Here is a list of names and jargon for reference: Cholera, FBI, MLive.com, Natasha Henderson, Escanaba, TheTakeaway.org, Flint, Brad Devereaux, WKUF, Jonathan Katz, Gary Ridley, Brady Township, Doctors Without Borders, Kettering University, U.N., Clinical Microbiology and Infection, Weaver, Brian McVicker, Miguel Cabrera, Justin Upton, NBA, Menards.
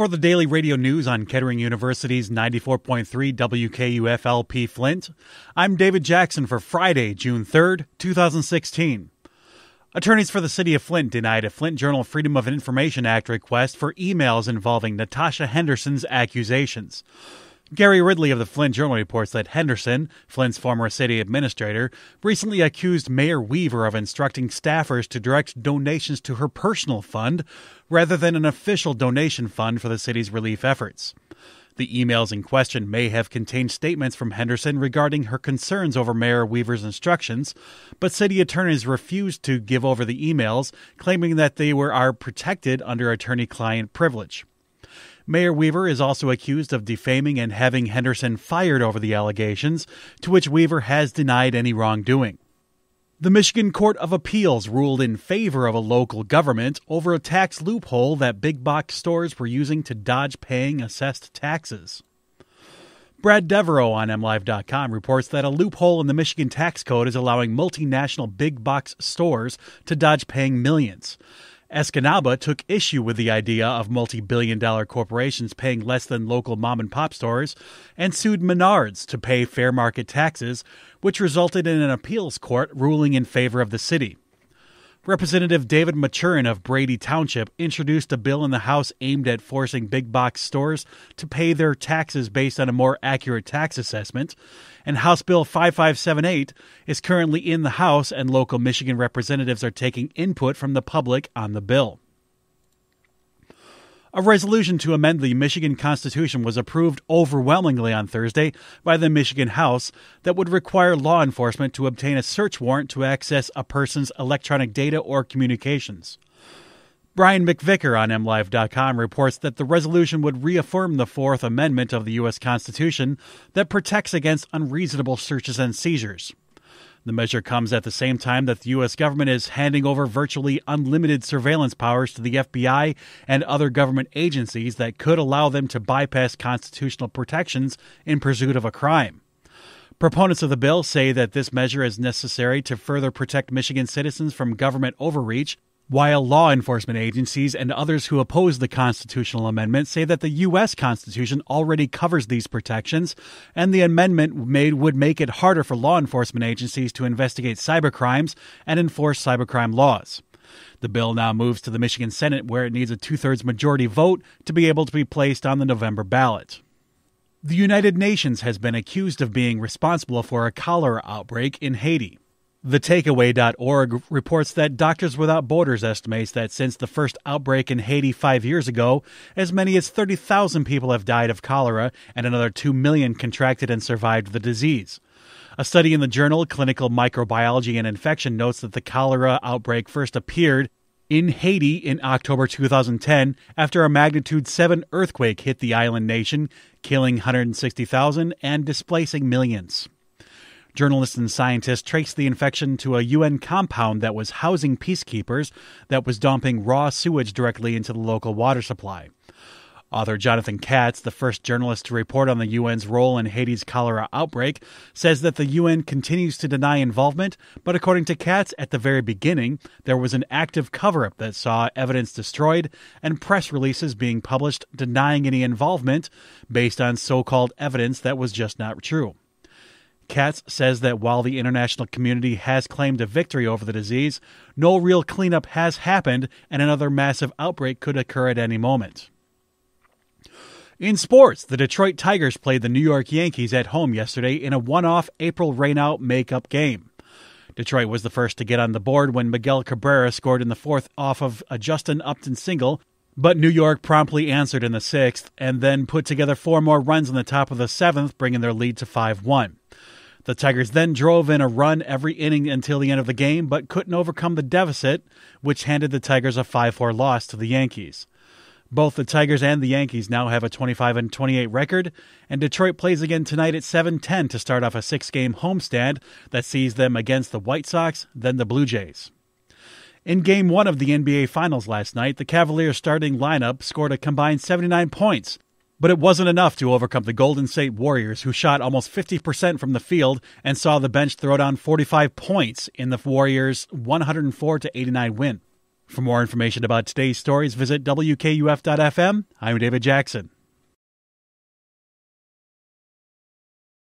For the Daily Radio News on Kettering University's 94.3 WKUFLP Flint, I'm David Jackson for Friday, June 3rd, 2016. Attorneys for the City of Flint denied a Flint Journal Freedom of Information Act request for emails involving Natasha Henderson's accusations. Gary Ridley of the Flint Journal reports that Henderson, Flint's former city administrator, recently accused Mayor Weaver of instructing staffers to direct donations to her personal fund rather than an official donation fund for the city's relief efforts. The emails in question may have contained statements from Henderson regarding her concerns over Mayor Weaver's instructions, but city attorneys refused to give over the emails, claiming that they are protected under attorney-client privilege. Mayor Weaver is also accused of defaming and having Henderson fired over the allegations, to which Weaver has denied any wrongdoing. The Michigan Court of Appeals ruled in favor of a local government over a tax loophole that big-box stores were using to dodge paying assessed taxes. Brad Devereaux on MLive.com reports that a loophole in the Michigan tax code is allowing multinational big-box stores to dodge paying millions. Escanaba took issue with the idea of multi-billion-dollar corporations paying less than local mom-and-pop stores and sued Menards to pay fair market taxes, which resulted in an appeals court ruling in favor of the city. Representative David Maturin of Brady Township introduced a bill in the House aimed at forcing big-box stores to pay their taxes based on a more accurate tax assessment, and House Bill 5578 is currently in the House, and local Michigan representatives are taking input from the public on the bill. A resolution to amend the Michigan Constitution was approved overwhelmingly on Thursday by the Michigan House that would require law enforcement to obtain a search warrant to access a person's electronic data or communications. Brian McVicker on MLive.com reports that the resolution would reaffirm the Fourth Amendment of the U.S. Constitution that protects against unreasonable searches and seizures. The measure comes at the same time that the U.S. government is handing over virtually unlimited surveillance powers to the FBI and other government agencies that could allow them to bypass constitutional protections in pursuit of a crime. Proponents of the bill say that this measure is necessary to further protect Michigan citizens from government overreach, while law enforcement agencies and others who oppose the constitutional amendment say that the U.S. Constitution already covers these protections, and the amendment would make it harder for law enforcement agencies to investigate cybercrimes and enforce cybercrime laws. The bill now moves to the Michigan Senate, where it needs a two-thirds majority vote to be able to be placed on the November ballot. The United Nations has been accused of being responsible for a cholera outbreak in Haiti. TheTakeaway.org reports that Doctors Without Borders estimates that since the first outbreak in Haiti 5 years ago, as many as 30,000 people have died of cholera and another 2 million contracted and survived the disease. A study in the journal Clinical Microbiology and Infection notes that the cholera outbreak first appeared in Haiti in October 2010 after a magnitude 7 earthquake hit the island nation, killing 160,000 and displacing millions. Journalists and scientists traced the infection to a U.N. compound that was housing peacekeepers that was dumping raw sewage directly into the local water supply. Author Jonathan Katz, the first journalist to report on the U.N.'s role in Haiti's cholera outbreak, says that the U.N. continues to deny involvement, but according to Katz, at the very beginning, there was an active cover-up that saw evidence destroyed and press releases being published denying any involvement based on so-called evidence that was just not true. Katz says that while the international community has claimed a victory over the disease, no real cleanup has happened and another massive outbreak could occur at any moment. In sports, the Detroit Tigers played the New York Yankees at home yesterday in a one-off April rainout makeup game. Detroit was the first to get on the board when Miguel Cabrera scored in the fourth off of a Justin Upton single, but New York promptly answered in the sixth and then put together four more runs in the top of the seventh, bringing their lead to 5-1. The Tigers then drove in a run every inning until the end of the game, but couldn't overcome the deficit, which handed the Tigers a 5-4 loss to the Yankees. Both the Tigers and the Yankees now have a 25-28 record, and Detroit plays again tonight at 7:10 to start off a six-game homestand that sees them against the White Sox, then the Blue Jays. In Game 1 of the NBA Finals last night, the Cavaliers' starting lineup scored a combined 79 points, but it wasn't enough to overcome the Golden State Warriors, who shot almost 50% from the field and saw the bench throw down 45 points in the Warriors' 104-89 win. For more information about today's stories, visit WKUF.fm. I'm David Jackson.